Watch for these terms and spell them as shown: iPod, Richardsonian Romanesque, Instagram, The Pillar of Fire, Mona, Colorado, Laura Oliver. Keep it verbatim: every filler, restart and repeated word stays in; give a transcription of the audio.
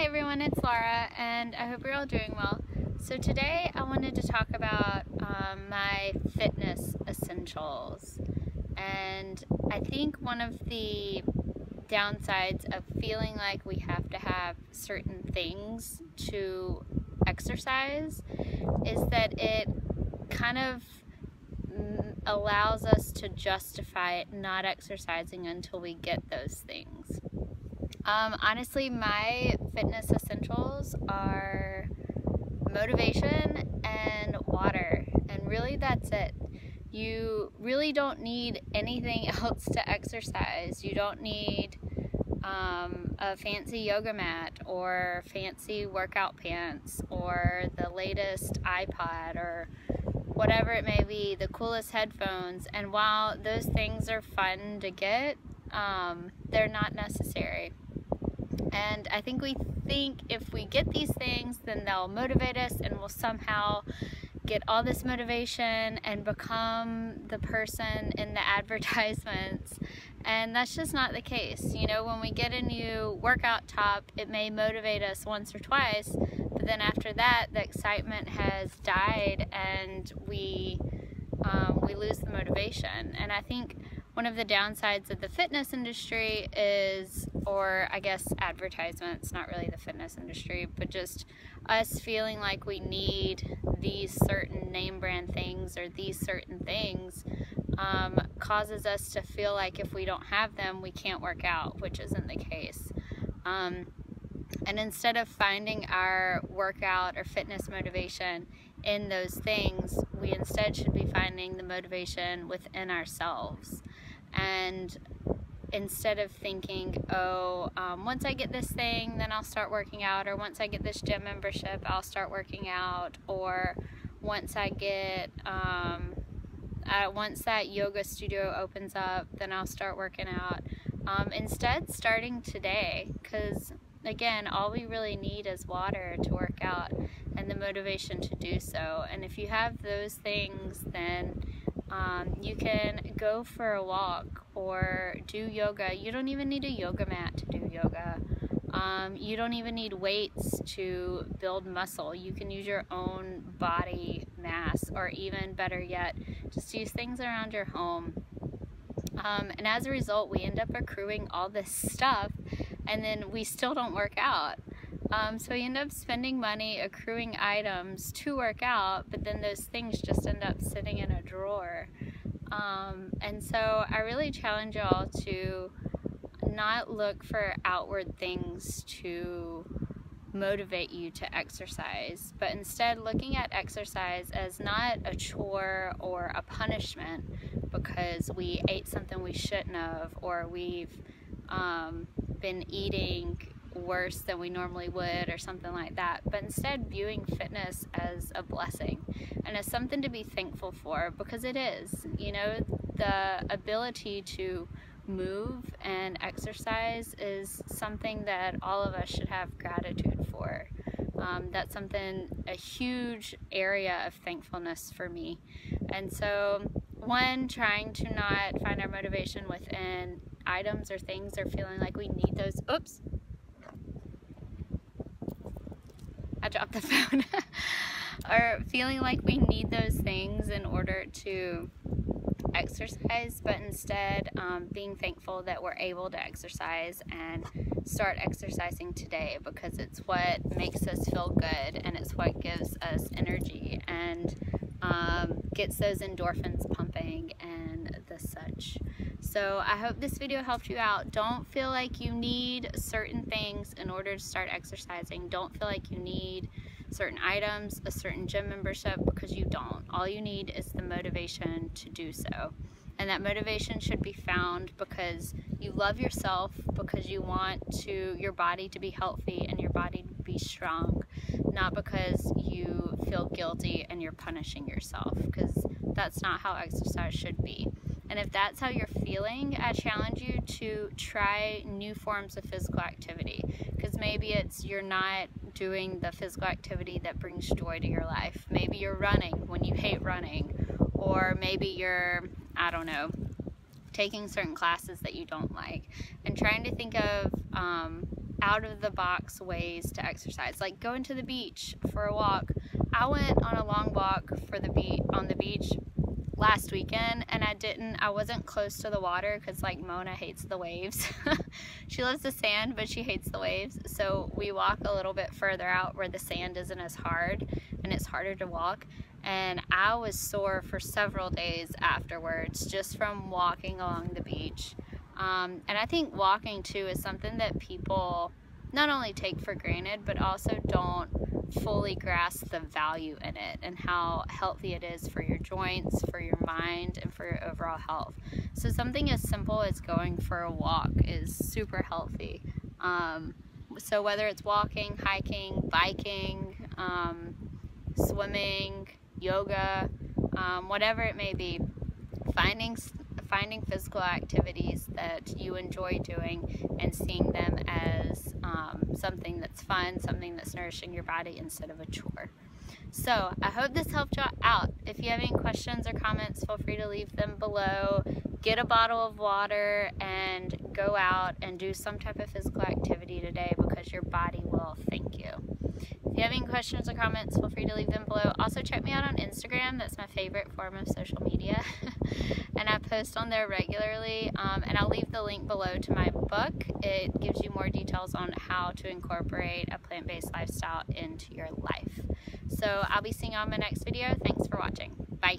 Hi everyone, it's Laura and I hope you're all doing well. So today I wanted to talk about um, my fitness essentials, and I think one of the downsides of feeling like we have to have certain things to exercise is that it kind of allows us to justify not exercising until we get those things. Um, honestly, my fitness essentials are motivation and water, and really that's it. You really don't need anything else to exercise. You don't need um, a fancy yoga mat or fancy workout pants or the latest iPod or whatever it may be, the coolest headphones. And while those things are fun to get, um, they're not necessary. And I think we think if we get these things, then they'll motivate us and we'll somehow get all this motivation and become the person in the advertisements. And that's just not the case. You know, when we get a new workout top, it may motivate us once or twice, but then after that, the excitement has died and we, um, we lose the motivation. And I think one of the downsides of the fitness industry is, or I guess advertisements, not really the fitness industry, but just us feeling like we need these certain name brand things or these certain things um, causes us to feel like if we don't have them, we can't work out, which isn't the case. Um, and instead of finding our workout or fitness motivation in those things, we instead should be finding the motivation within ourselves. And instead of thinking, oh, um, once I get this thing, then I'll start working out, or once I get this gym membership, I'll start working out, or once I get, um, uh, once that yoga studio opens up, then I'll start working out. Um, instead, starting today, because again, all we really need is water to work out and the motivation to do so. And if you have those things, then Um, you can go for a walk or do yoga. You don't even need a yoga mat to do yoga. Um, you don't even need weights to build muscle. You can use your own body mass, or even better yet, just use things around your home. Um, and as a result, we end up accruing all this stuff and then we still don't work out. Um, so you end up spending money accruing items to work out, but then those things just end up sitting in a drawer. Um, and so I really challenge y'all to not look for outward things to motivate you to exercise, but instead looking at exercise as not a chore or a punishment because we ate something we shouldn't have, or we've um, been eating worse than we normally would or something like that, but instead viewing fitness as a blessing and as something to be thankful for, because it is. You know, the ability to move and exercise is something that all of us should have gratitude for. Um, that's something, a huge area of thankfulness for me. And so, one, trying to not find our motivation within items or things, or feeling like we need those, oops, I dropped the phone, or feeling like we need those things in order to exercise, but instead um, being thankful that we're able to exercise and start exercising today, because it's what makes us feel good and it's what gives us energy and um, gets those endorphins pumping and the such. So I hope this video helped you out. Don't feel like you need certain things in order to start exercising. Don't feel like you need certain items, a certain gym membership, because you don't. All you need is the motivation to do so. And that motivation should be found because you love yourself, because you want to your body to be healthy and your body to be strong, not because you feel guilty and you're punishing yourself, because that's not how exercise should be. And if that's how you're feeling, I challenge you to try new forms of physical activity, because maybe it's you're not doing the physical activity that brings joy to your life. Maybe you're running when you hate running, or maybe you're, I don't know, taking certain classes that you don't like, and trying to think of um, out of the box ways to exercise, like going to the beach for a walk. I went on a long walk for the beach on the beach last weekend, and I didn't I wasn't close to the water because, like, Mona hates the waves. She loves the sand, but she hates the waves, so we walk a little bit further out where the sand isn't as hard and it's harder to walk. And I was sore for several days afterwards just from walking along the beach. Um, and I think walking too is something that people not only take for granted, but also don't fully grasp the value in it and how healthy it is for your joints, for your mind, and for your overall health. So something as simple as going for a walk is super healthy. Um, so whether it's walking, hiking, biking, um, swimming, yoga, um, whatever it may be, finding finding physical activities that you enjoy doing and seeing them as um, something that's fun, something that's nourishing your body instead of a chore. So I hope this helped you out. If you have any questions or comments, feel free to leave them below. Get a bottle of water and go out and do some type of physical activity today, because your body will thank you. If you have any questions or comments, feel free to leave them below. Also, check me out on Instagram. That's my favorite form of social media. And I post on there regularly, um, and I'll leave the link below to my book. It gives you more details on how to incorporate a plant-based lifestyle into your life. So I'll be seeing you on my next video. Thanks for watching. Bye.